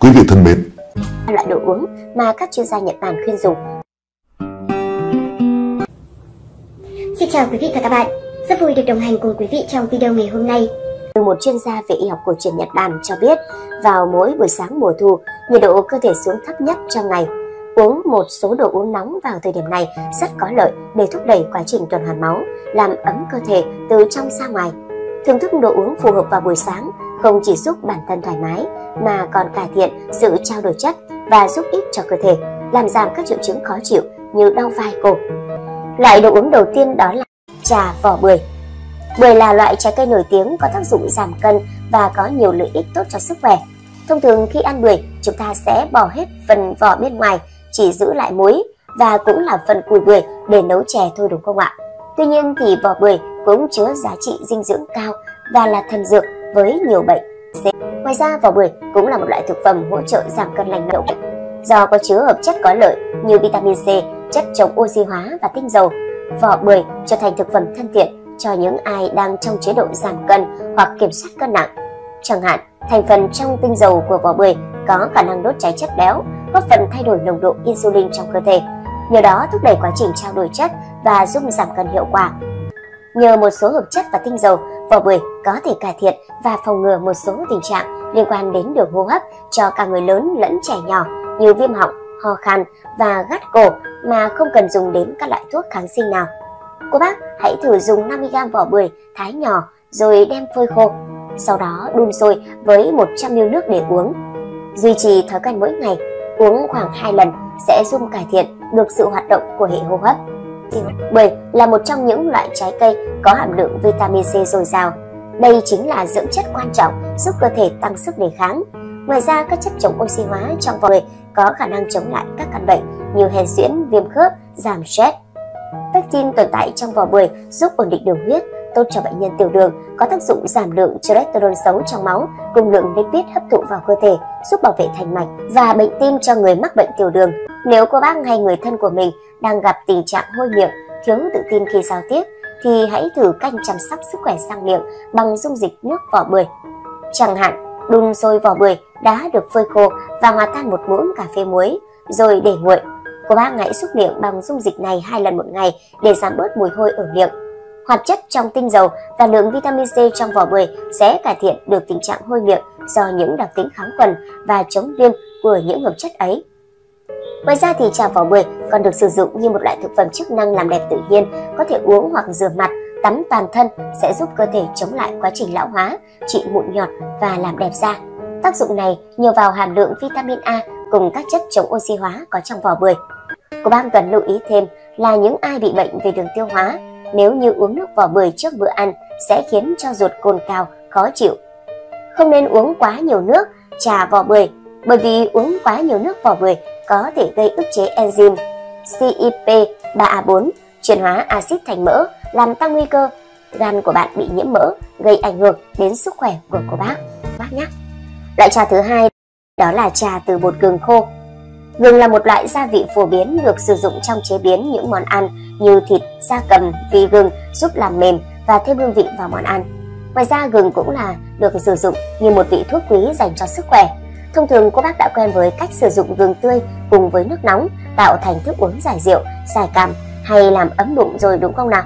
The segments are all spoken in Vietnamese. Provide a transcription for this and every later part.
Quý vị thân mến, loại đồ uống mà các chuyên gia Nhật Bản khuyên dùng. Xin chào quý vị và các bạn, rất vui được đồng hành cùng quý vị trong video ngày hôm nay. Từ một chuyên gia về y học cổ truyền Nhật Bản cho biết, vào mỗi buổi sáng mùa thu, nhiệt độ cơ thể xuống thấp nhất trong ngày. Uống một số đồ uống nóng vào thời điểm này rất có lợi để thúc đẩy quá trình tuần hoàn máu, làm ấm cơ thể từ trong ra ngoài. Thưởng thức đồ uống phù hợp vào buổi sáng không chỉ giúp bản thân thoải mái mà còn cải thiện sự trao đổi chất và giúp ích cho cơ thể, làm giảm các triệu chứng khó chịu như đau vai cổ. Loại đồ uống đầu tiên đó là trà vỏ bưởi. Bưởi là loại trái cây nổi tiếng có tác dụng giảm cân và có nhiều lợi ích tốt cho sức khỏe. Thông thường khi ăn bưởi, chúng ta sẽ bỏ hết phần vỏ bên ngoài, chỉ giữ lại muối và cũng là phần cùi bưởi để nấu chè thôi, đúng không ạ? Tuy nhiên thì vỏ bưởi cũng chứa giá trị dinh dưỡng cao và là thần dược với nhiều bệnh. Ngoài ra, vỏ bưởi cũng là một loại thực phẩm hỗ trợ giảm cân lành mạnh do có chứa hợp chất có lợi như vitamin C, chất chống oxy hóa và tinh dầu. Vỏ bưởi trở thành thực phẩm thân thiện cho những ai đang trong chế độ giảm cân hoặc kiểm soát cân nặng. Chẳng hạn, thành phần trong tinh dầu của vỏ bưởi có khả năng đốt cháy chất béo, góp phần thay đổi nồng độ insulin trong cơ thể, nhờ đó thúc đẩy quá trình trao đổi chất và giúp giảm cân hiệu quả. Nhờ một số hợp chất và tinh dầu, vỏ bưởi có thể cải thiện và phòng ngừa một số tình trạng liên quan đến đường hô hấp cho cả người lớn lẫn trẻ nhỏ như viêm họng, ho khan và gắt cổ mà không cần dùng đến các loại thuốc kháng sinh nào. Cô bác hãy thử dùng 50g vỏ bưởi thái nhỏ rồi đem phơi khô, sau đó đun sôi với 100ml nước để uống. Duy trì thói quen mỗi ngày, uống khoảng 2 lần sẽ giúp cải thiện được sự hoạt động của hệ hô hấp. Bưởi là một trong những loại trái cây có hàm lượng vitamin C dồi dào. Đây chính là dưỡng chất quan trọng giúp cơ thể tăng sức đề kháng. Ngoài ra, các chất chống oxy hóa trong vỏ bưởi có khả năng chống lại các căn bệnh như hen suyễn, viêm khớp, giảm stress. Pectin tồn tại trong vỏ bưởi giúp ổn định đường huyết, tốt cho bệnh nhân tiểu đường, có tác dụng giảm lượng cholesterol xấu trong máu cùng lượng lipid hấp thụ vào cơ thể, giúp bảo vệ thành mạch và bệnh tim cho người mắc bệnh tiểu đường. Nếu cô bác hay người thân của mình đang gặp tình trạng hôi miệng, thiếu tự tin khi giao tiếp thì hãy thử canh chăm sóc sức khỏe răng miệng bằng dung dịch nước vỏ bưởi. Chẳng hạn, đun sôi vỏ bưởi đã được phơi khô và hòa tan 1 muỗng cà phê muối rồi để nguội. Cô bác hãy xúc miệng bằng dung dịch này 2 lần một ngày để giảm bớt mùi hôi ở miệng. Hoạt chất trong tinh dầu và lượng vitamin C trong vỏ bưởi sẽ cải thiện được tình trạng hôi miệng do những đặc tính kháng khuẩn và chống viêm của những hợp chất ấy. Ngoài ra thì trà vỏ bưởi còn được sử dụng như một loại thực phẩm chức năng làm đẹp tự nhiên, có thể uống hoặc rửa mặt, tắm toàn thân sẽ giúp cơ thể chống lại quá trình lão hóa, trị mụn nhọt và làm đẹp da. Tác dụng này nhờ vào hàm lượng vitamin A cùng các chất chống oxy hóa có trong vỏ bưởi. Cô bác cần lưu ý thêm là những ai bị bệnh về đường tiêu hóa, nếu như uống nước vỏ bưởi trước bữa ăn sẽ khiến cho ruột cồn cào, khó chịu. Không nên uống quá nhiều nước trà vỏ bưởi, bởi vì uống quá nhiều nước vỏ bưởi có thể gây ức chế enzyme CYP3A4 chuyển hóa axit thành mỡ, làm tăng nguy cơ gan của bạn bị nhiễm mỡ, gây ảnh hưởng đến sức khỏe của cô bác. Nhé. Loại trà thứ hai đó là trà từ bột gừng khô. Gừng là một loại gia vị phổ biến được sử dụng trong chế biến những món ăn như thịt, gia cầm, vì gừng giúp làm mềm và thêm hương vị vào món ăn. Ngoài ra, gừng cũng được sử dụng như một vị thuốc quý dành cho sức khỏe. Thông thường, cô bác đã quen với cách sử dụng gừng tươi cùng với nước nóng tạo thành thức uống giải rượu, giải cảm hay làm ấm bụng rồi, đúng không nào?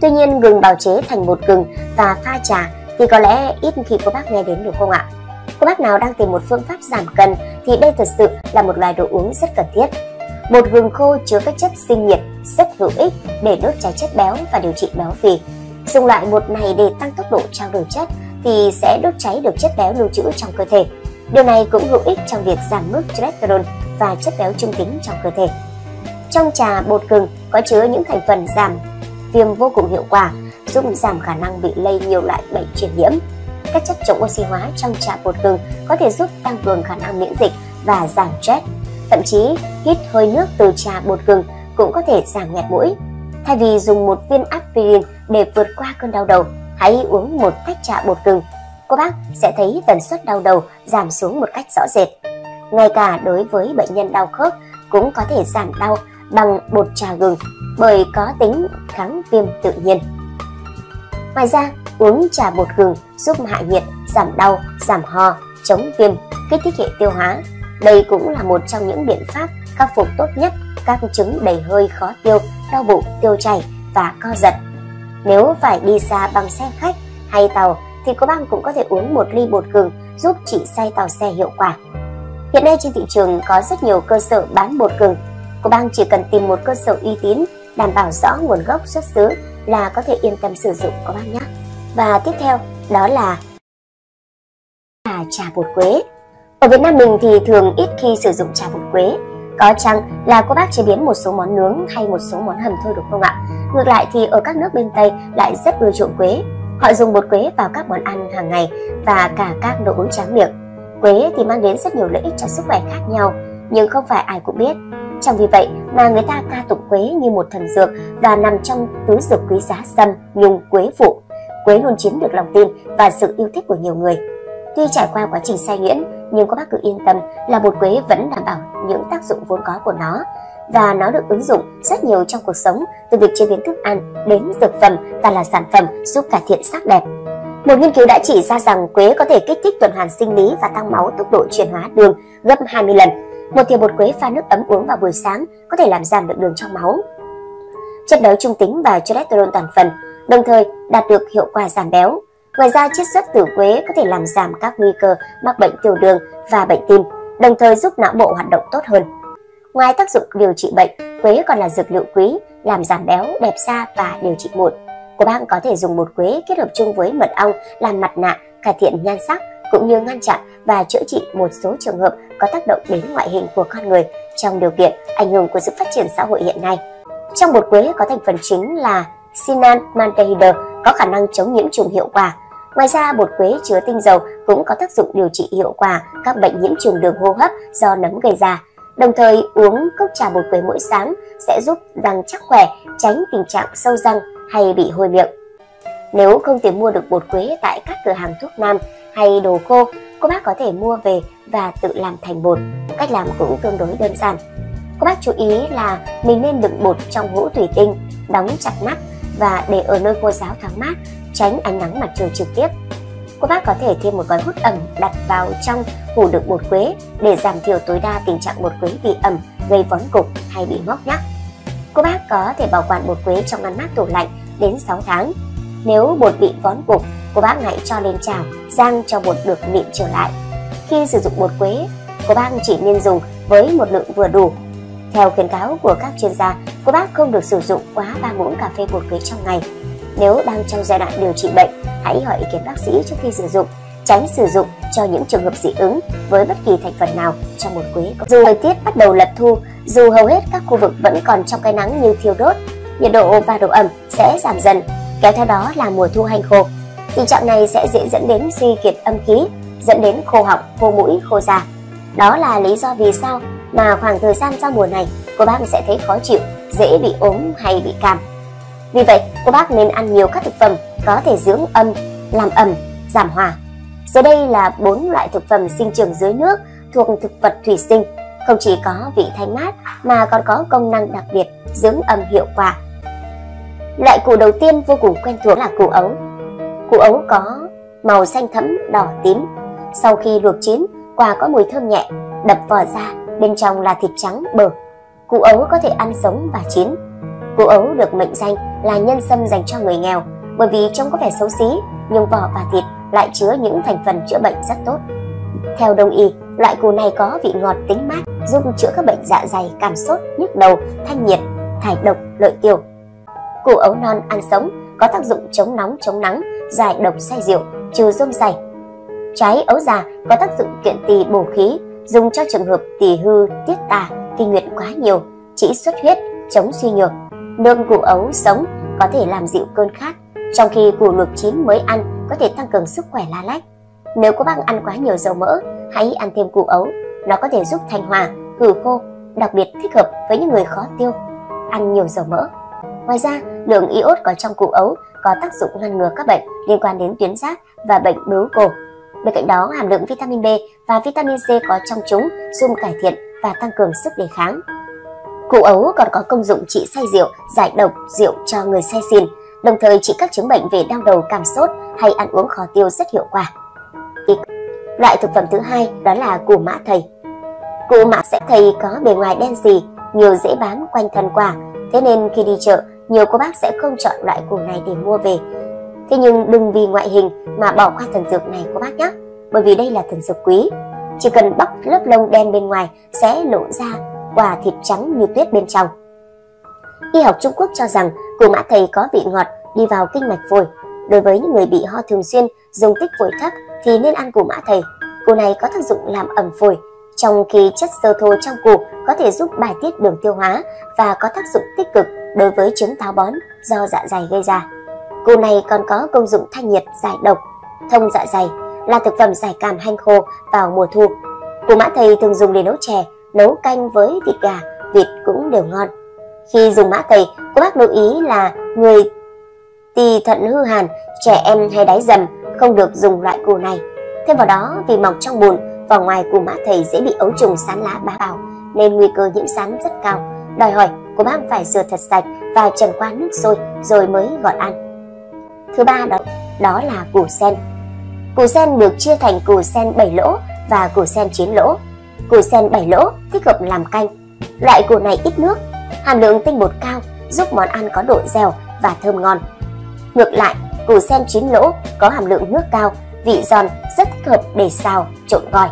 Tuy nhiên, gừng bào chế thành bột gừng và pha trà thì có lẽ ít khi cô bác nghe đến, đúng không ạ? Cô bác nào đang tìm một phương pháp giảm cân thì đây thật sự là một loại đồ uống rất cần thiết. Bột gừng khô chứa các chất sinh nhiệt rất hữu ích để đốt cháy chất béo và điều trị béo phì. Dùng loại bột này để tăng tốc độ trao đổi chất thì sẽ đốt cháy được chất béo lưu trữ trong cơ thể. Điều này cũng hữu ích trong việc giảm mức cholesterol và chất béo trung tính trong cơ thể. Trong trà bột gừng có chứa những thành phần giảm viêm vô cùng hiệu quả, giúp giảm khả năng bị lây nhiều loại bệnh truyền nhiễm. Các chất chống oxy hóa trong trà bột gừng có thể giúp tăng cường khả năng miễn dịch và giảm stress. Thậm chí, hít hơi nước từ trà bột gừng cũng có thể giảm nghẹt mũi. Thay vì dùng một viên aspirin để vượt qua cơn đau đầu, hãy uống một tách trà bột gừng. Cô bác sẽ thấy tần suất đau đầu giảm xuống một cách rõ rệt. Ngay cả đối với bệnh nhân đau khớp cũng có thể giảm đau bằng bột trà gừng bởi có tính kháng viêm tự nhiên. Ngoài ra, uống trà bột gừng giúp hạ nhiệt, giảm đau, giảm ho, chống viêm, kích thích hệ tiêu hóa. Đây cũng là một trong những biện pháp khắc phục tốt nhất các chứng đầy hơi khó tiêu, đau bụng, tiêu chảy và co giật. Nếu phải đi xa bằng xe khách hay tàu thì cô Băng cũng có thể uống một ly bột gừng giúp trị say tàu xe hiệu quả. Hiện nay trên thị trường có rất nhiều cơ sở bán bột gừng. Cô Băng chỉ cần tìm một cơ sở uy tín, đảm bảo rõ nguồn gốc xuất xứ là có thể yên tâm sử dụng cô Băng nhé. Và tiếp theo đó là trà bột quế. Ở Việt Nam mình thì thường ít khi sử dụng trà bột quế. Có chăng là cô bác chế biến một số món nướng hay một số món hầm thôi đúng không ạ? Ngược lại thì ở các nước bên Tây lại rất ưa chuộng quế. Họ dùng bột quế vào các món ăn hàng ngày và cả các đồ uống tráng miệng. Quế thì mang đến rất nhiều lợi ích cho sức khỏe khác nhau, nhưng không phải ai cũng biết. Chẳng vì vậy mà người ta ca tụng quế như một thần dược và nằm trong tứ dược quý giá sâm, nhung, quế phụ. Quế luôn chiếm được lòng tin và sự yêu thích của nhiều người. Tuy trải qua quá trình sai nhuyễn, nhưng các bác cứ yên tâm là bột quế vẫn đảm bảo những tác dụng vốn có của nó. Và nó được ứng dụng rất nhiều trong cuộc sống, từ việc chế biến thức ăn đến dược phẩm và là sản phẩm giúp cải thiện sắc đẹp. Một nghiên cứu đã chỉ ra rằng quế có thể kích thích tuần hoàn sinh lý và tăng máu tốc độ chuyển hóa đường gấp 20 lần. Một thìa bột quế pha nước ấm uống vào buổi sáng có thể làm giảm lượng đường trong máu, chất béo trung tính và cholesterol toàn phần, đồng thời đạt được hiệu quả giảm béo. Ngoài ra, chiết xuất từ quế có thể làm giảm các nguy cơ mắc bệnh tiểu đường và bệnh tim, đồng thời giúp não bộ hoạt động tốt hơn. Ngoài tác dụng điều trị bệnh, quế còn là dược liệu quý, làm giảm béo, đẹp da và điều trị mụn. Cô Bác có thể dùng bột quế kết hợp chung với mật ong làm mặt nạ, cải thiện nhan sắc, cũng như ngăn chặn và chữa trị một số trường hợp có tác động đến ngoại hình của con người trong điều kiện ảnh hưởng của sự phát triển xã hội hiện nay. Trong bột quế có thành phần chính là cinnamaldehyde, có khả năng chống nhiễm trùng hiệu quả. Ngoài ra, bột quế chứa tinh dầu cũng có tác dụng điều trị hiệu quả các bệnh nhiễm trùng đường hô hấp do nấm gây ra. Đồng thời, uống cốc trà bột quế mỗi sáng sẽ giúp răng chắc khỏe, tránh tình trạng sâu răng hay bị hôi miệng. Nếu không tìm mua được bột quế tại các cửa hàng thuốc nam hay đồ khô, cô bác có thể mua về và tự làm thành bột. Cách làm cũng tương đối đơn giản. Cô bác chú ý là mình nên đựng bột trong hũ thủy tinh, đóng chặt nắp và để ở nơi khô ráo thoáng mát, tránh ánh nắng mặt trời trực tiếp. Cô bác có thể thêm một gói hút ẩm đặt vào trong hũ đựng bột quế để giảm thiểu tối đa tình trạng bột quế bị ẩm gây vón cục hay bị mốc nhắc. Cô bác có thể bảo quản bột quế trong ngăn mát tủ lạnh đến 6 tháng. Nếu bột bị vón cục, cô bác hãy cho lên chảo rang cho bột được mịn trở lại. Khi sử dụng bột quế, cô bác chỉ nên dùng với một lượng vừa đủ. Theo khuyến cáo của các chuyên gia, cô bác không được sử dụng quá 3 muỗng cà phê bột quế trong ngày. Nếu đang trong giai đoạn điều trị bệnh, hãy hỏi ý kiến bác sĩ trước khi sử dụng, tránh sử dụng cho những trường hợp dị ứng với bất kỳ thành phần nào trong bột quế. Dù thời tiết bắt đầu lập thu, dù hầu hết các khu vực vẫn còn trong cái nắng như thiêu đốt, nhiệt độ và độ ẩm sẽ giảm dần, kéo theo đó là mùa thu hanh khô. Tình trạng này sẽ dễ dẫn đến suy kiệt âm khí, dẫn đến khô họng, khô mũi, khô da. Đó là lý do vì sao mà khoảng thời gian sau mùa này, cô bác sẽ thấy khó chịu, dễ bị ốm hay bị cảm. Vì vậy, cô bác nên ăn nhiều các thực phẩm có thể dưỡng âm, làm ẩm, giảm hỏa. Dưới đây là 4 loại thực phẩm sinh trưởng dưới nước thuộc thực vật thủy sinh, không chỉ có vị thanh mát mà còn có công năng đặc biệt dưỡng âm hiệu quả. Loại củ đầu tiên vô cùng quen thuộc là củ ấu. Củ ấu có màu xanh thẫm, đỏ tím. Sau khi luộc chín, quả có mùi thơm nhẹ, đập vỏ ra, bên trong là thịt trắng bở. Củ ấu có thể ăn sống và chín. Củ ấu được mệnh danh là nhân sâm dành cho người nghèo, bởi vì trông có vẻ xấu xí nhưng vỏ và thịt lại chứa những thành phần chữa bệnh rất tốt. Theo Đông y, loại củ này có vị ngọt tính mát, giúp chữa các bệnh dạ dày, cảm sốt, nhức đầu, thanh nhiệt, thải độc, lợi tiểu. Củ ấu non ăn sống có tác dụng chống nóng, chống nắng, giải độc say rượu, trừ rôm sảy. Trái ấu già có tác dụng kiện tỳ bổ khí, dùng cho trường hợp tỳ hư, tiết tà, kinh nguyệt quá nhiều, trị xuất huyết, chống suy nhược. Nương củ ấu sống có thể làm dịu cơn khát, trong khi củ luộc chín mới ăn có thể tăng cường sức khỏe lá lách. Nếu có bạn ăn quá nhiều dầu mỡ, hãy ăn thêm củ ấu, nó có thể giúp thanh hòa, khử khô, đặc biệt thích hợp với những người khó tiêu, ăn nhiều dầu mỡ. Ngoài ra, lượng iốt có trong củ ấu có tác dụng ngăn ngừa các bệnh liên quan đến tuyến giáp và bệnh bướu cổ. Bên cạnh đó, hàm lượng vitamin B và vitamin C có trong chúng giúp cải thiện và tăng cường sức đề kháng. Củ ấu còn có công dụng trị say rượu, giải độc rượu cho người say xỉn, đồng thời trị các chứng bệnh về đau đầu, cảm sốt hay ăn uống khó tiêu rất hiệu quả. Loại thực phẩm thứ hai đó là củ mã thầy. Củ mã thầy có bề ngoài đen xì, nhiều rễ bám quanh thân quả, thế nên khi đi chợ, nhiều cô bác sẽ không chọn loại củ này để mua về. Thế nhưng đừng vì ngoại hình mà bỏ qua thần dược này cô bác nhé, bởi vì đây là thần dược quý. Chỉ cần bóc lớp lông đen bên ngoài sẽ lộ ra quả thịt trắng như tuyết bên trong. Y học Trung Quốc cho rằng củ mã thầy có vị ngọt, đi vào kinh mạch phổi. Đối với những người bị ho thường xuyên, dung tích phổi thấp thì nên ăn củ mã thầy. Củ này có tác dụng làm ẩm phổi, trong khi chất xơ thô trong củ có thể giúp bài tiết đường tiêu hóa và có tác dụng tích cực đối với chứng táo bón do dạ dày gây ra. Củ này còn có công dụng thanh nhiệt, giải độc, thông dạ dày, là thực phẩm giải cảm hanh khô vào mùa thu. Củ mã thầy thường dùng để nấu chè, nấu canh với thịt gà, vịt cũng đều ngon. Khi dùng mã thầy, cô bác lưu ý là người tỳ thận hư hàn, trẻ em hay đái dầm không được dùng loại củ này. Thêm vào đó, vì mọc trong bùn, vỏ ngoài củ mã thầy dễ bị ấu trùng sán lá bám vào nên nguy cơ nhiễm sán rất cao. Đòi hỏi cô bác phải rửa thật sạch và chần qua nước sôi rồi mới gọt ăn. Thứ ba đó là củ sen. Củ sen được chia thành củ sen 7 lỗ và củ sen 9 lỗ. Củ sen 7 lỗ thích hợp làm canh. Loại củ này ít nước, hàm lượng tinh bột cao, giúp món ăn có độ dẻo và thơm ngon. Ngược lại, củ sen 9 lỗ có hàm lượng nước cao, vị giòn, rất thích hợp để xào, trộn gỏi.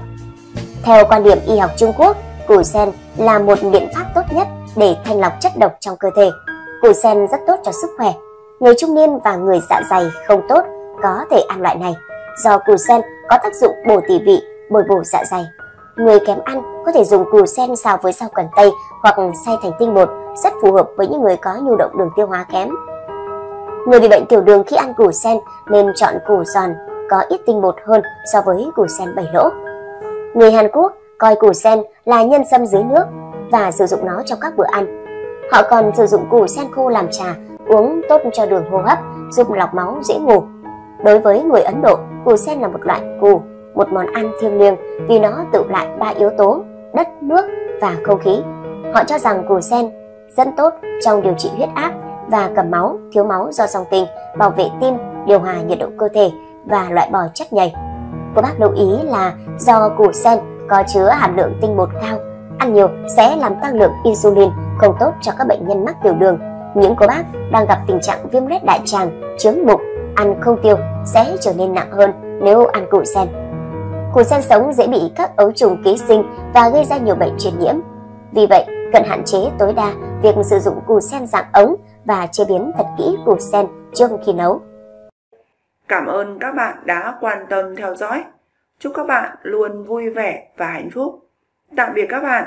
Theo quan điểm y học Trung Quốc, củ sen là một biện pháp tốt nhất để thanh lọc chất độc trong cơ thể. Củ sen rất tốt cho sức khỏe. Người trung niên và người dạ dày không tốt có thể ăn loại này, do củ sen có tác dụng bổ tỳ vị, bồi bổ dạ dày. Người kém ăn có thể dùng củ sen xào với rau cần tây hoặc xay thành tinh bột, rất phù hợp với những người có nhu động đường tiêu hóa kém. Người bị bệnh tiểu đường khi ăn củ sen nên chọn củ giòn, có ít tinh bột hơn so với củ sen 7 lỗ. Người Hàn Quốc coi củ sen là nhân sâm dưới nước và sử dụng nó trong các bữa ăn. Họ còn sử dụng củ sen khô làm trà, uống tốt cho đường hô hấp, giúp lọc máu, dễ ngủ. Đối với người Ấn Độ, củ sen là một loại củ, một món ăn thiêng liêng vì nó tự lại 3 yếu tố: đất, nước và không khí. Họ cho rằng củ sen rất tốt trong điều trị huyết áp và cầm máu, thiếu máu do dòng kinh, bảo vệ tim, điều hòa nhiệt độ cơ thể và loại bỏ chất nhầy. Cô bác lưu ý là do củ sen có chứa hàm lượng tinh bột cao, ăn nhiều sẽ làm tăng lượng insulin, không tốt cho các bệnh nhân mắc tiểu đường. Những cô bác đang gặp tình trạng viêm loét đại tràng, chướng bụng, ăn không tiêu sẽ trở nên nặng hơn nếu ăn củ sen. Củ sen sống dễ bị các ấu trùng ký sinh và gây ra nhiều bệnh truyền nhiễm. Vì vậy, cần hạn chế tối đa việc sử dụng củ sen dạng ống và chế biến thật kỹ củ sen trước khi nấu. Cảm ơn các bạn đã quan tâm theo dõi. Chúc các bạn luôn vui vẻ và hạnh phúc. Tạm biệt các bạn.